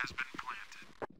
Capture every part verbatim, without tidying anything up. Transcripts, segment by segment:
has been planted.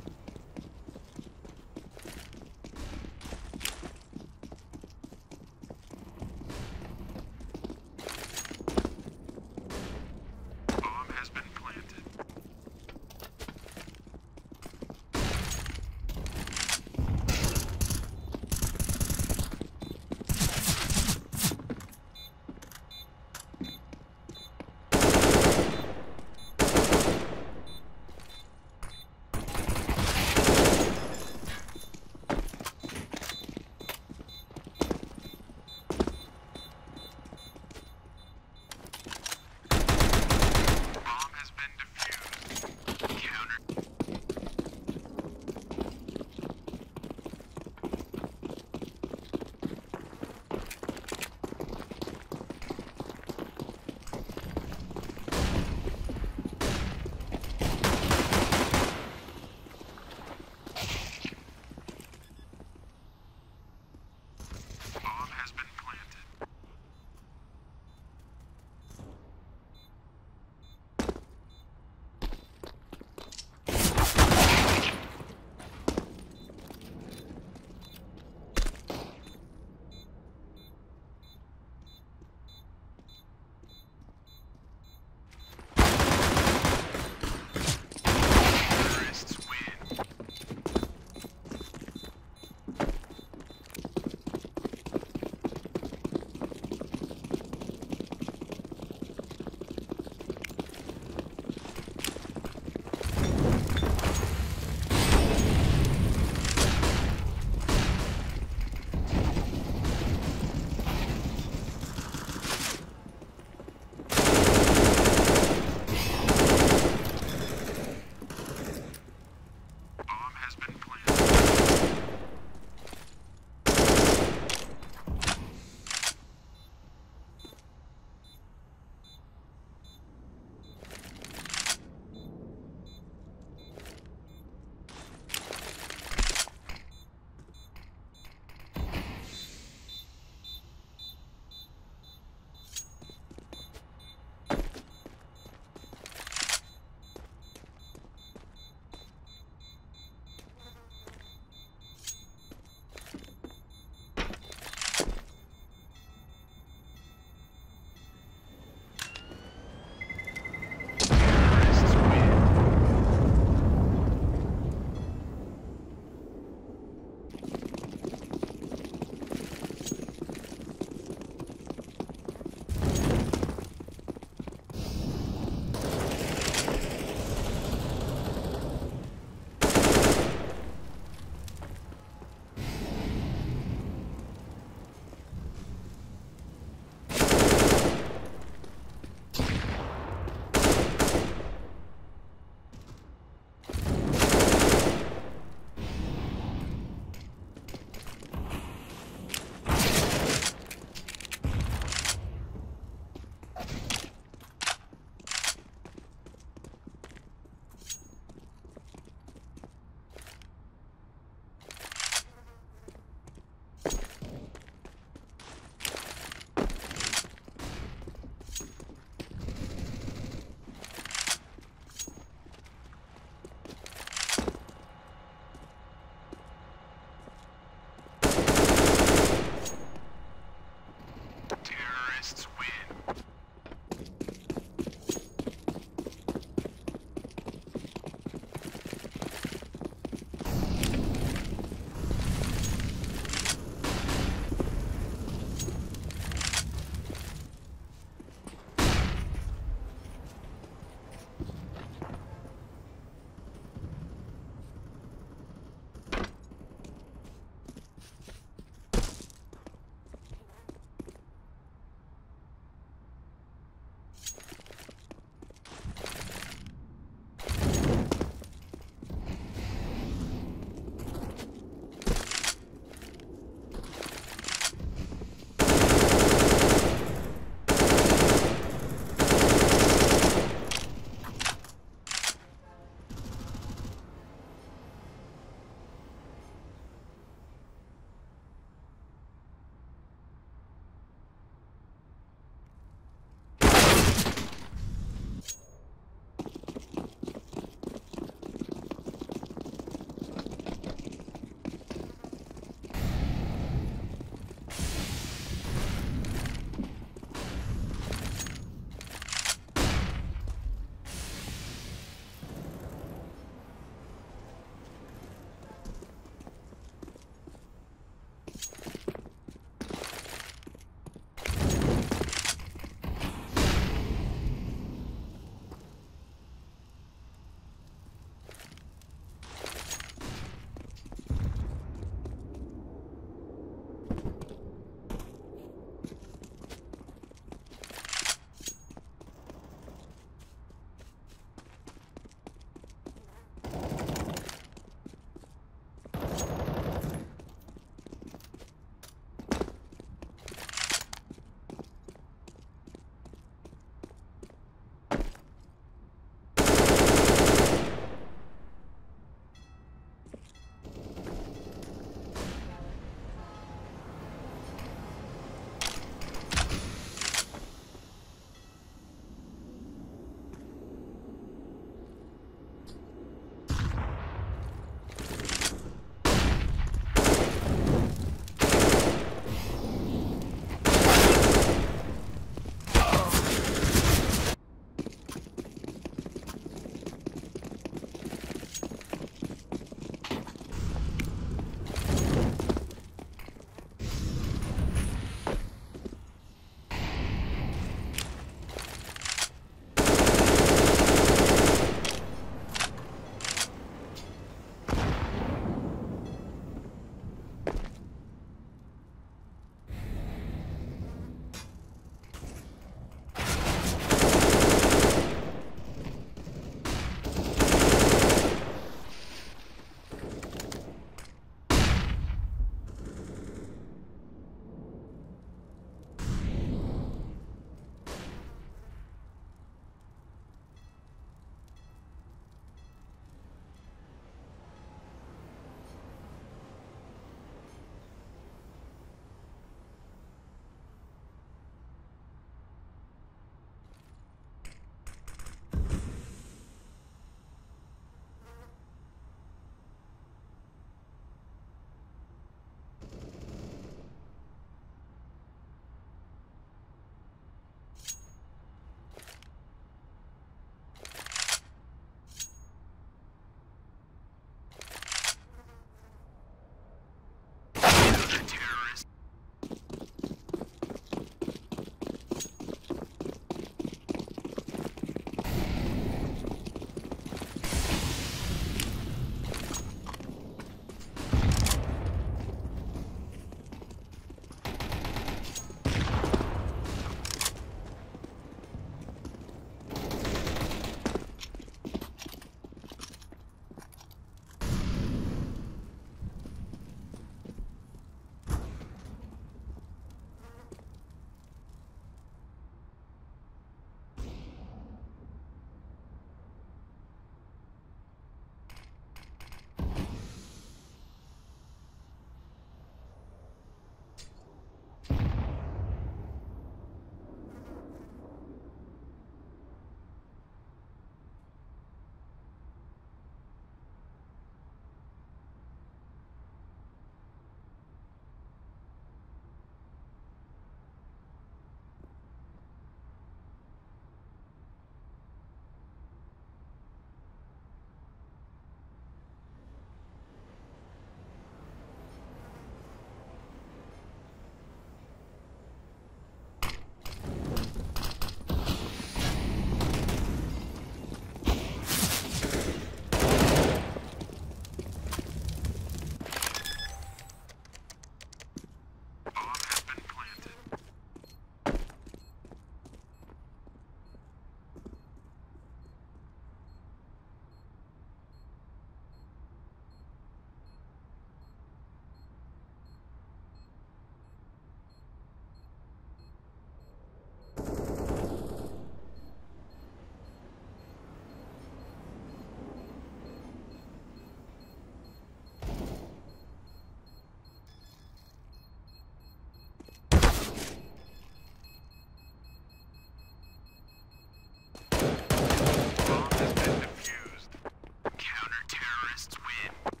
Terrorists win.